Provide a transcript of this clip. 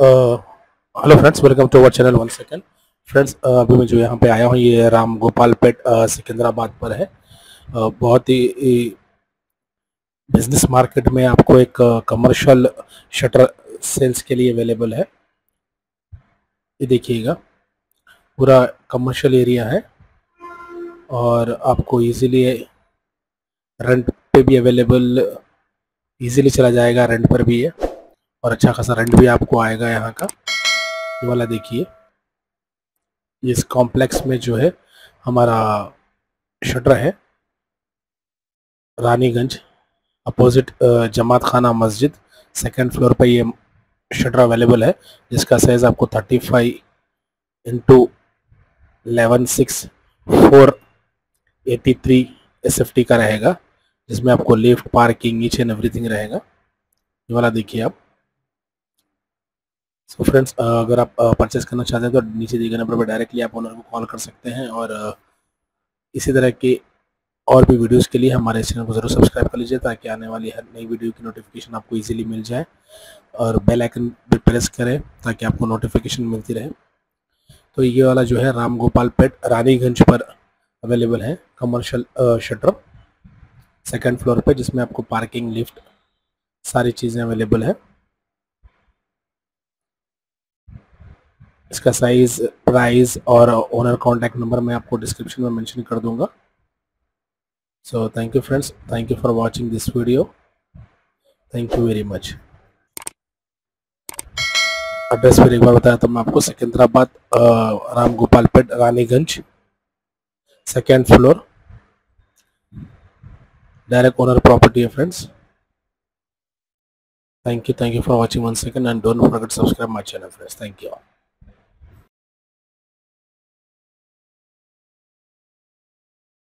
Hello friends, welcome to our channel. One second friends, अभी मैं जो यहाँ पे आया हूँ ये रामगोपालपेट सिकंदराबाद पर है। बहुत ही बिजनेस मार्केट में आपको एक कमर्शियल शटर सेल्स के लिए अवेलेबल है। ये देखिएगा, पूरा कमर्शियल एरिया है और आपको इजीली रेंट पे भी अवेलेबल, इजीली चला जाएगा रेंट पर भी है और अच्छा खासा रेंट भी आपको आएगा यहाँ का। ये वाला देखिए, इस कॉम्प्लेक्स में जो है हमारा शटर है रानीगंज अपोजिट जमात खाना मस्जिद, सेकंड फ्लोर पर ये शटर अवेलेबल है जिसका साइज आपको 35x116483 SFT का रहेगा, जिसमें आपको लिफ्ट, पार्किंग, नीचे एवरीथिंग रहेगा। ये वाला देखिए आप। सो फ्रेंड्स, अगर आप परचेस करना चाहते हैं तो नीचे दिए गए नंबर पर डायरेक्टली आप ओनर को कॉल कर सकते हैं। और इसी तरह के और भी वीडियोस के लिए हमारे चैनल को ज़रूर सब्सक्राइब कर लीजिए ताकि आने वाली हर नई वीडियो की नोटिफिकेशन आपको इजीली मिल जाए। और बेल आइकन पर प्रेस करें ताकि आपको नोटिफिकेशन मिलती रहे। तो ये वाला जो है रामगोपालपेट रानीगंज पर अवेलेबल है कमर्शियल शटर, सेकंड फ्लोर पे, जिसमें आपको पार्किंग, लिफ्ट, सारी चीज़ें अवेलेबल है। इसका साइज़, प्राइस और ओनर कॉन्टैक्ट नंबर मैं आपको डिस्क्रिप्शन में मेंशन कर दूंगा। So thank you friends, thank you for watching this video, thank you very much। Address फिर एक बार बताया तो मैं आपको, Secunderabad Ramgopalpet Raniganj, second floor, direct owner property है friends. Thank you for watching one second and don't forget subscribe my channel friends. Thank you.